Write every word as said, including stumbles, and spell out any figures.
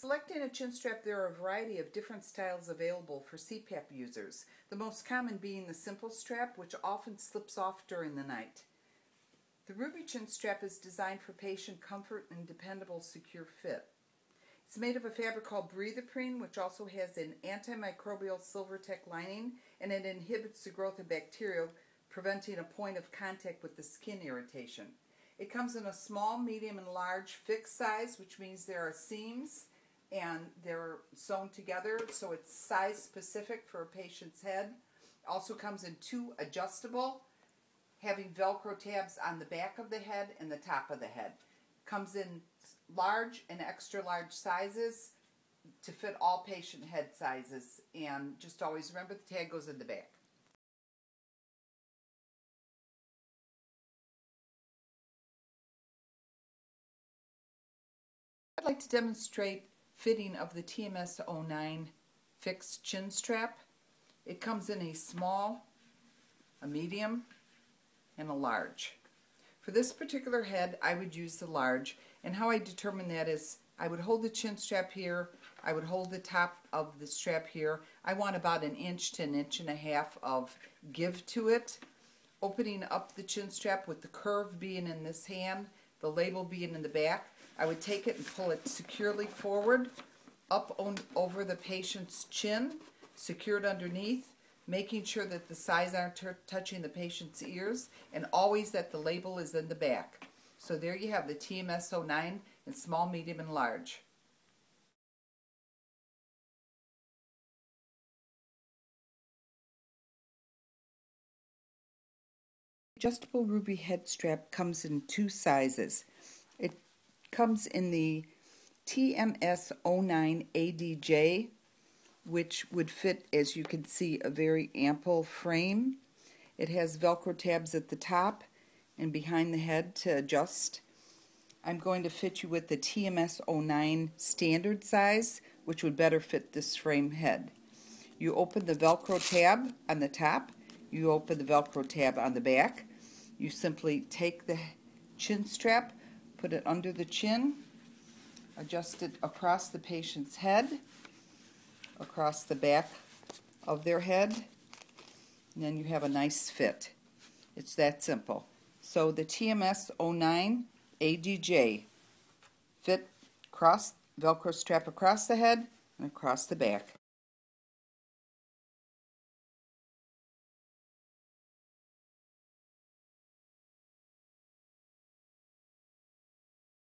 Selecting a chin strap, there are a variety of different styles available for C PAP users, the most common being the simple strap, which often slips off during the night. The Ruby chin strap is designed for patient comfort and dependable, secure fit. It's made of a fabric called Breathaprene, which also has an antimicrobial SilverTech lining, and it inhibits the growth of bacteria, preventing a point of contact with the skin irritation. It comes in a small, medium, and large fixed size, which means there are seams and they're sewn together, so it's size specific for a patient's head. Also comes in two adjustable, having Velcro tabs on the back of the head and the top of the head. Comes in large and extra large sizes to fit all patient head sizes, and just always remember the tag goes in the back. I'd like to demonstrate fitting of the T M S oh nine fixed chin strap. It comes in a small, a medium, and a large. For this particular head, I would use the large, and how I determine that is I would hold the chin strap here, I would hold the top of the strap here. I want about an inch to an inch and a half of give to it, opening up the chin strap with the curve being in this hand, the label being in the back. I would take it and pull it securely forward, up on, over the patient's chin, secured underneath, making sure that the sides aren't touching the patient's ears, and always that the label is in the back. So there you have the T M S oh nine in small, medium, and large. Adjustable Ruby head strap comes in two sizes. It comes in the T M S oh nine A D J, which would fit, as you can see, a very ample frame. It has Velcro tabs at the top and behind the head to adjust. I'm going to fit you with the T M S oh nine standard size, which would better fit this frame head. You open the Velcro tab on the top, you open the Velcro tab on the back. You simply take the chin strap, put it under the chin, adjust it across the patient's head, across the back of their head, and then you have a nice fit. It's that simple. So the T M S oh nine A D J, fit across, Velcro strap across the head and across the back.